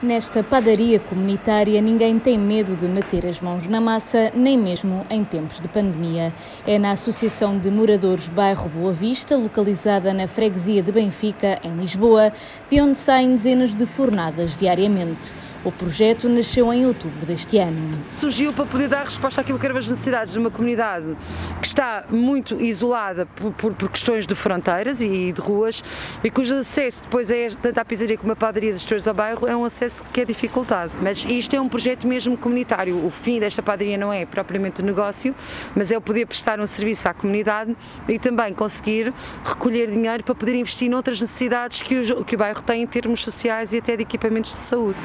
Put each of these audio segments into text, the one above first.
Nesta padaria comunitária, ninguém tem medo de meter as mãos na massa, nem mesmo em tempos de pandemia. É na Associação de Moradores Bairro Boa Vista, localizada na freguesia de Benfica, em Lisboa, de onde saem dezenas de fornadas diariamente. O projeto nasceu em outubro deste ano. Surgiu para poder dar resposta àquilo que eram as necessidades de uma comunidade que está muito isolada por questões de fronteiras e de ruas, e cujo acesso depois é tanto à pizzaria como a padarias exteriores ao bairro, é um acesso que é dificultado. Mas isto é um projeto mesmo comunitário. O fim desta padaria não é propriamente o negócio, mas é o poder prestar um serviço à comunidade e também conseguir recolher dinheiro para poder investir noutras necessidades que o bairro tem em termos sociais e até de equipamentos de saúde.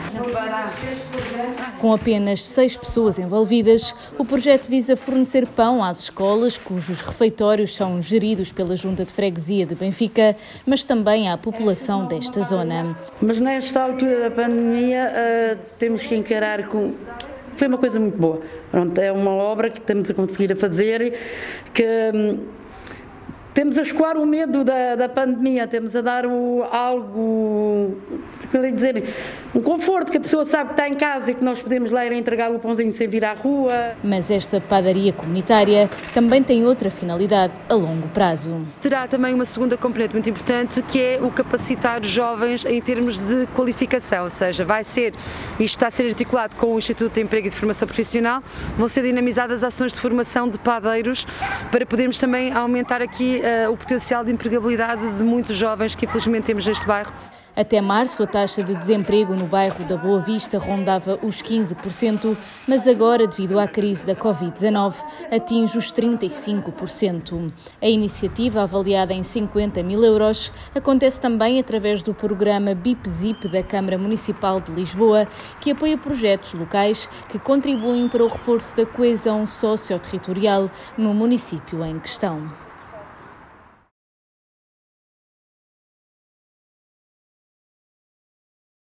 Com apenas 6 pessoas envolvidas, o projeto visa fornecer pão às escolas, cujos refeitórios são geridos pela Junta de Freguesia de Benfica, mas também à população desta zona. Mas nesta altura da pandemia, temos que encarar com... Foi uma coisa muito boa. Pronto, é uma obra que temos a conseguir a fazer, que temos a escoar o medo da pandemia, temos a dar algo, como dizer, um conforto, que a pessoa sabe que está em casa e que nós podemos lá ir entregar o pãozinho sem vir à rua. Mas esta padaria comunitária também tem outra finalidade a longo prazo. Terá também uma segunda componente muito importante, que é o capacitar jovens em termos de qualificação, ou seja, isto está a ser articulado com o Instituto de Emprego e de Formação Profissional, vão ser dinamizadas ações de formação de padeiros para podermos também aumentar aqui o potencial de empregabilidade de muitos jovens que infelizmente temos neste bairro. Até março, a taxa de desemprego no bairro da Boa Vista rondava os 15%, mas agora, devido à crise da Covid-19, atinge os 35%. A iniciativa, avaliada em 50.000 euros, acontece também através do programa BIP-ZIP da Câmara Municipal de Lisboa, que apoia projetos locais que contribuem para o reforço da coesão socioterritorial no município em questão.